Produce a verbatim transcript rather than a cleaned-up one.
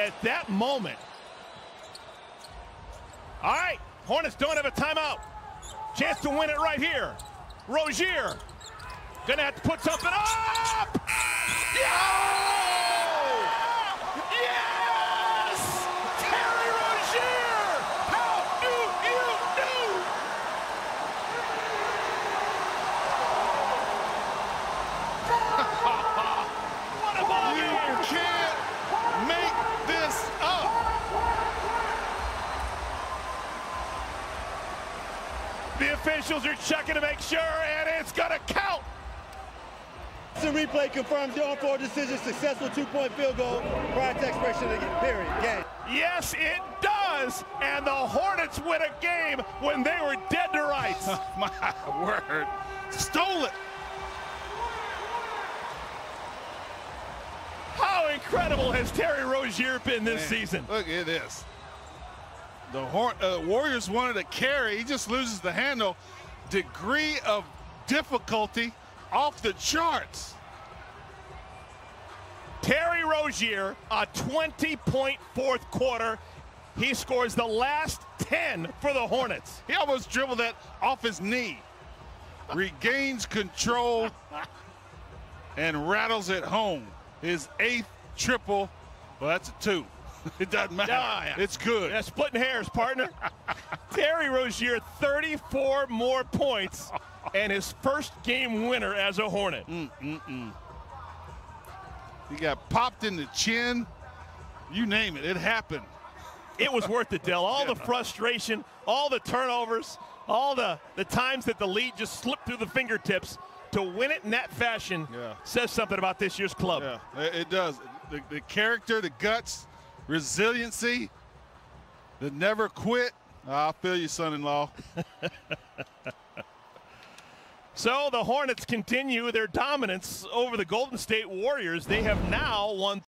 at that moment. All right, Hornets don't have a timeout. Chance to win it right here. Rozier gonna have to put something up. Yeah! Yes! Terry Rozier! How do you do? What a ball game! You can't make this up. The officials are checking to make sure, and it's gonna count. The replay confirms the on-floor decision, successful two-point field goal prior to expiration of the period game. Yes, it does, and the Hornets win a game when they were dead to rights. My word, stole it. How incredible has Terry Rozier been this Man, season? Look at this. The Horn uh, Warriors wanted to carry. He just loses the handle. Degree of difficulty off the charts. Terry Rozier, a twenty point fourth quarter. He scores the last ten for the Hornets. He almost dribbled that off his knee. Regains control and rattles it home. His eighth triple. Well, that's a two. It doesn't matter. Yeah, it's good. Yeah, splitting hairs, partner. Terry Rozier, thirty-four more points and his first game winner as a Hornet. Mm, mm, mm. He got popped in the chin. You name it, it happened. It was worth it, Dell. All yeah. the frustration, all the turnovers, all the, the times that the lead just slipped through the fingertips. To win it in that fashion yeah. says something about this year's club. Yeah, it does. The, the character, the guts, resiliency, the never quit. Oh, I feel you, son-in-law. So the Hornets continue their dominance over the Golden State Warriors. They have now won